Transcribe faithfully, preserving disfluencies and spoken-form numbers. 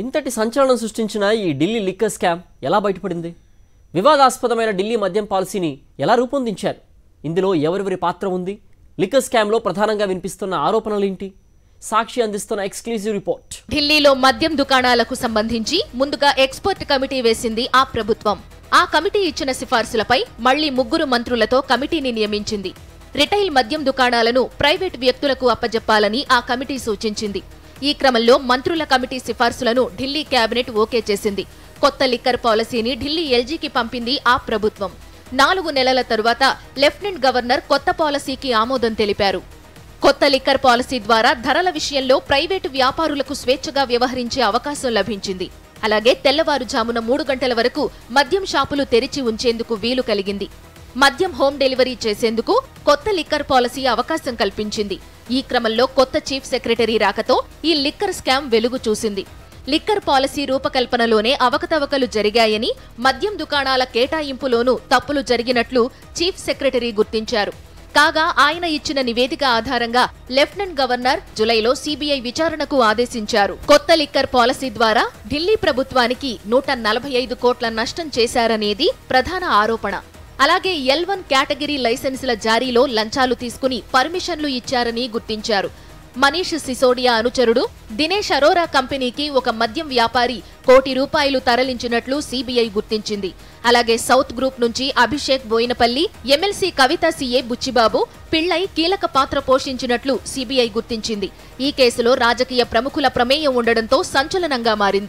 ఇంతటి సంచలనం సృష్టించిన ఈ ఢిల్లీ లిక్కర్ స్కామ్ ఎలా బయటపడింది? వివాదాస్పదమైన ఢిల్లీ మద్యం పాలసీని ఎలా రూపొందించారు? ఇందులో ఎవరెవరి పాత్ర ఉంది? లిక్కర్ స్కామ్ లో ప్రధానంగా వినిపిస్తున్న ఆరోపణలు ఏంటి? సాక్షి అందిస్తున్న ఎక్స్క్లూజివ్ రిపోర్ట్. ఢిల్లీలో మద్యం దుకాణాలకు సంబంధించి ముందుగా ఎక్స్పర్ట్ కమిటీ వేసింది ఆ ప్రభుత్వం. ఆ కమిటీ ఇచ్చిన సిఫార్సులపై మళ్లీ ముగ్గురు మంత్రులతో కమిటీని నియమించింది. రిటైల్ మద్యం దుకాణాలను ప్రైవేట్ వ్యక్తులకు అప్పజెప్పాలని ఆ కమిటీ సూచించింది. ఈ క్రమంలో మంత్రుల కమిటీ సిఫార్సులను ఢిల్లీ కేబినెట్ ఓకే చేసింది. కొత్త లిక్కర్ పాలసీని ఢిల్లీ ఎల్జీకి పంపింది ఆ ప్రభుత్వం. నాలుగు నెలల తరువాత లెఫ్టినెంట్ గవర్నర్ కొత్త పాలసీకి ఆమోదం తెలిపారు. కొత్త లిక్కర్ పాలసీ ద్వారా ధరల విషయంలో ప్రైవేటు వ్యాపారులకు స్వేచ్ఛగా వ్యవహరించే అవకాశం లభించింది. అలాగే తెల్లవారుజామున మూడు గంటల వరకు మద్యం షాపులు తెరిచి ఉంచేందుకు వీలు కలిగింది. మద్యం హోమ్ డెలివరీ చేసేందుకు కొత్త లిక్కర్ పాలసీ అవకాశం కల్పించింది. ఈ క్రమంలో కొత్త చీఫ్ సెక్రటరీ రాకతో ఈ లిక్కర్ స్కామ్ వెలుగు చూసింది. లిక్కర్ పాలసీ రూపకల్పనలోనే అవకతవకలు జరిగాయని, మద్యం దుకాణాల కేటాయింపులోనూ తప్పులు జరిగినట్లు చీఫ్ సెక్రటరీ గుర్తించారు. కాగా ఆయన ఇచ్చిన నివేదిక ఆధారంగా లెఫ్టినెంట్ గవర్నర్ జులైలో సిబిఐ విచారణకు ఆదేశించారు. కొత్త లిక్కర్ పాలసీ ద్వారా ఢిల్లీ ప్రభుత్వానికి నూట నలభై ఐదు కోట్ల నష్టం చేశారనేది ప్రధాన ఆరోపణ. అలాగే ఎల్ వన్ కేటగిరీ లైసెన్సుల జారీలో లంచాలు తీసుకుని పర్మిషన్లు ఇచ్చారని గుర్తించారు. మనీష్ సిసోడియా అనుచరుడు దినేష్ అరోరా కంపెనీకి ఒక మద్యం వ్యాపారి కోటి రూపాయలు తరలించినట్లు సిబిఐ గుర్తించింది. అలాగే సౌత్ గ్రూప్ నుంచి అభిషేక్ బోయినపల్లి, ఎమ్మెల్సీ కవిత సిఏ బుచ్చిబాబు, పిళ్ళై కీలక పాత్ర పోషించినట్లు సిబిఐ గుర్తించింది. ఈ కేసులో రాజకీయ ప్రముఖుల ప్రమేయం ఉండడంతో సంచలనంగా మారింది.